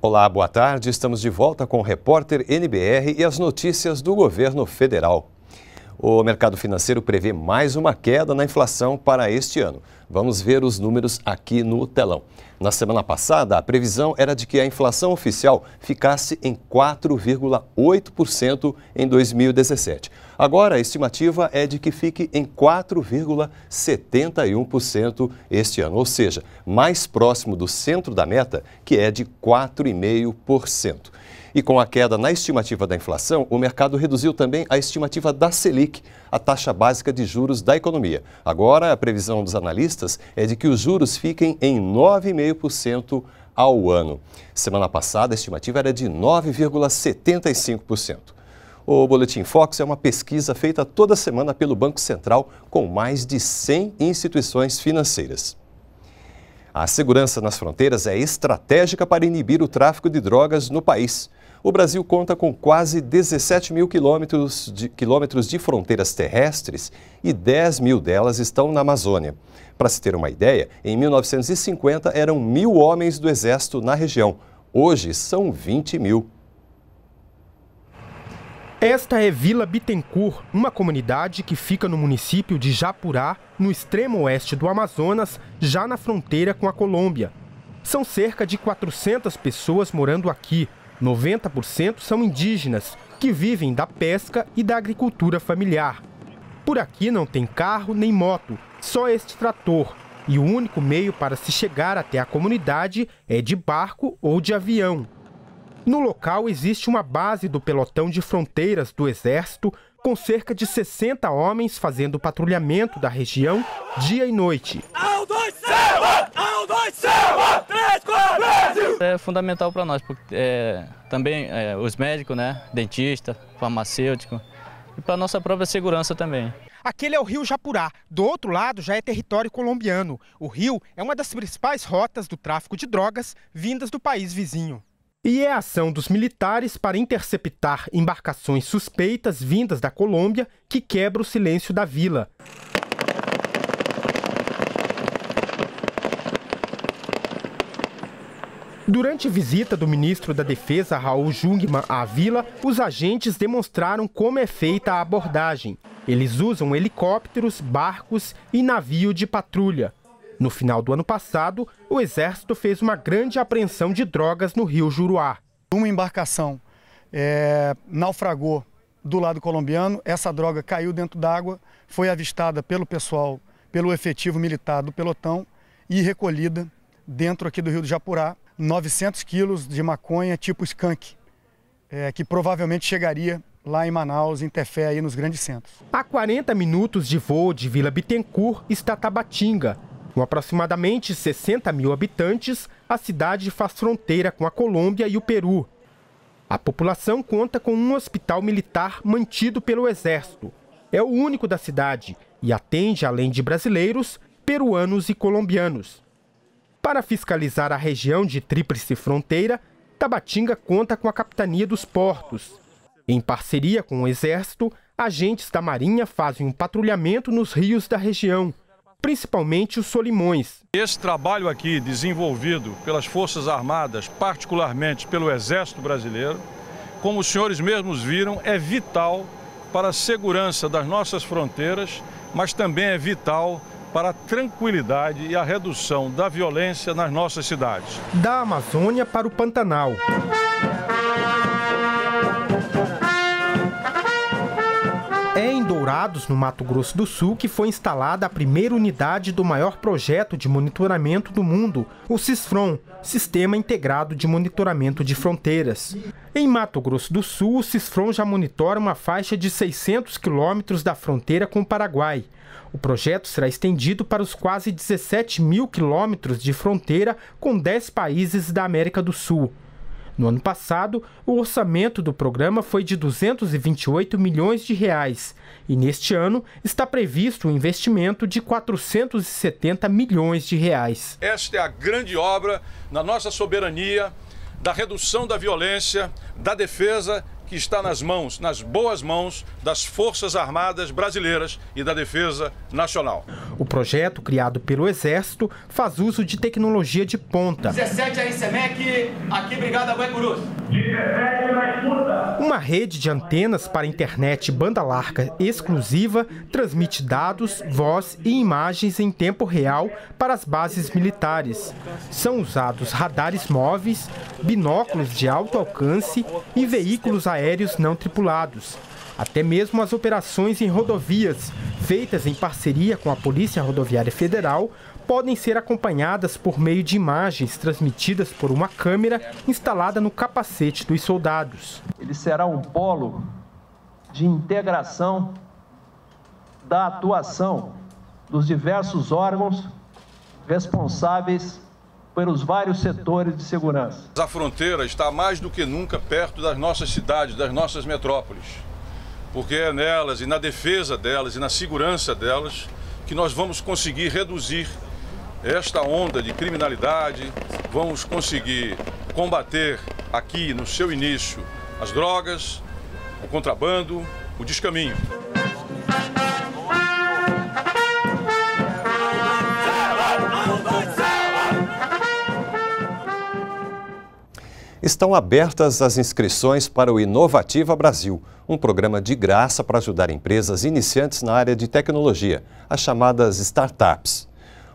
Olá, boa tarde. Estamos de volta com o repórter NBR e as notícias do governo federal. O mercado financeiro prevê mais uma queda na inflação para este ano. Vamos ver os números aqui no telão. Na semana passada, a previsão era de que a inflação oficial ficasse em 4,8% em 2017. Agora, a estimativa é de que fique em 4,71% este ano, ou seja, mais próximo do centro da meta, que é de 4,5%. E com a queda na estimativa da inflação, o mercado reduziu também a estimativa da Selic, a taxa básica de juros da economia. Agora, a previsão dos analistas é de que os juros fiquem em 9,5% ao ano. Semana passada, a estimativa era de 9,75%. O Boletim Fox é uma pesquisa feita toda semana pelo Banco Central com mais de 100 instituições financeiras. A segurança nas fronteiras é estratégica para inibir o tráfico de drogas no país. O Brasil conta com quase 17 mil quilômetros de fronteiras terrestres e 10 mil delas estão na Amazônia. Para se ter uma ideia, em 1950 eram 1.000 homens do Exército na região. Hoje são 20 mil. Esta é Vila Bittencourt, uma comunidade que fica no município de Japurá, no extremo oeste do Amazonas, já na fronteira com a Colômbia. São cerca de 400 pessoas morando aqui. 90% são indígenas, que vivem da pesca e da agricultura familiar. Por aqui não tem carro nem moto, só este trator. E o único meio para se chegar até a comunidade é de barco ou de avião. No local existe uma base do pelotão de fronteiras do Exército, com cerca de 60 homens fazendo patrulhamento da região dia e noite. É fundamental para nós, porque também os médicos, né, dentista, farmacêutico, e para nossa própria segurança também. Aquele é o rio Japurá, do outro lado já é território colombiano. O rio é uma das principais rotas do tráfico de drogas vindas do país vizinho. E é a ação dos militares para interceptar embarcações suspeitas vindas da Colômbia que quebra o silêncio da vila. Durante visita do ministro da Defesa, Raul Jungmann, à vila, os agentes demonstraram como é feita a abordagem. Eles usam helicópteros, barcos e navio de patrulha. No final do ano passado, o Exército fez uma grande apreensão de drogas no rio Juruá. Uma embarcação naufragou do lado colombiano, essa droga caiu dentro d'água, foi avistada pelo pessoal, pelo efetivo militar do pelotão e recolhida dentro aqui do rio do Japurá, 900 quilos de maconha tipo skunk, que provavelmente chegaria lá em Manaus, em Tefé, aí nos grandes centros. A 40 minutos de voo de Vila Bittencourt está Tabatinga. Com aproximadamente 60 mil habitantes, a cidade faz fronteira com a Colômbia e o Peru. A população conta com um hospital militar mantido pelo Exército. É o único da cidade e atende, além de brasileiros, peruanos e colombianos. Para fiscalizar a região de tríplice fronteira, Tabatinga conta com a Capitania dos Portos. Em parceria com o Exército, agentes da Marinha fazem um patrulhamento nos rios da região, principalmente os solimões. Esse trabalho aqui desenvolvido pelas Forças Armadas, particularmente pelo Exército Brasileiro, como os senhores mesmos viram, é vital para a segurança das nossas fronteiras, mas também é vital para a tranquilidade e a redução da violência nas nossas cidades. Da Amazônia para o Pantanal. É em Dourados, no Mato Grosso do Sul, que foi instalada a primeira unidade do maior projeto de monitoramento do mundo, o SISFRON, Sistema Integrado de Monitoramento de Fronteiras. Em Mato Grosso do Sul, o SISFRON já monitora uma faixa de 600 quilômetros da fronteira com o Paraguai. O projeto será estendido para os quase 17 mil quilômetros de fronteira com 10 países da América do Sul. No ano passado, o orçamento do programa foi de 228 milhões de reais e neste ano está previsto um investimento de 470 milhões de reais. Esta é a grande obra na nossa soberania, da redução da violência, da defesa que está nas mãos, nas boas mãos das Forças Armadas Brasileiras e da Defesa Nacional. O projeto, criado pelo Exército, faz uso de tecnologia de ponta. 17 aí, SEMEC, aqui, Brigada Guaicurus. 17 mais ponta. Uma rede de antenas para internet banda larga exclusiva transmite dados, voz e imagens em tempo real para as bases militares. São usados radares móveis, binóculos de alto alcance e veículos aéreos não tripulados. Até mesmo as operações em rodovias, feitas em parceria com a Polícia Rodoviária Federal, podem ser acompanhadas por meio de imagens transmitidas por uma câmera instalada no capacete dos soldados. Ele será um polo de integração da atuação dos diversos órgãos responsáveis pelos vários setores de segurança. A fronteira está mais do que nunca perto das nossas cidades, das nossas metrópoles, porque é nelas e na defesa delas e na segurança delas que nós vamos conseguir reduzir esta onda de criminalidade, vamos conseguir combater aqui no seu início as drogas, o contrabando, o descaminho. Estão abertas as inscrições para o Inovativa Brasil, um programa de graça para ajudar empresas iniciantes na área de tecnologia, as chamadas startups.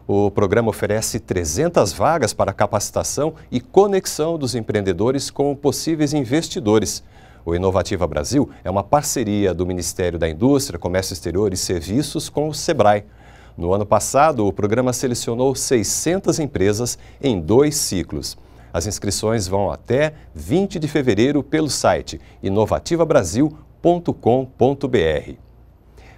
O programa oferece 300 vagas para capacitação e conexão dos empreendedores com possíveis investidores. O Inovativa Brasil é uma parceria do Ministério da Indústria, Comércio Exterior e Serviços com o SEBRAE. No ano passado, o programa selecionou 600 empresas em 2 ciclos. As inscrições vão até 20 de fevereiro pelo site inovativabrasil.com.br.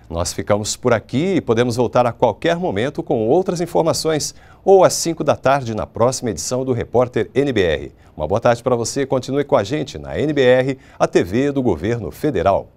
Nós ficamos por aqui e podemos voltar a qualquer momento com outras informações ou às 5 da tarde na próxima edição do Repórter NBR. Uma boa tarde para você, continue com a gente na NBR, a TV do Governo Federal.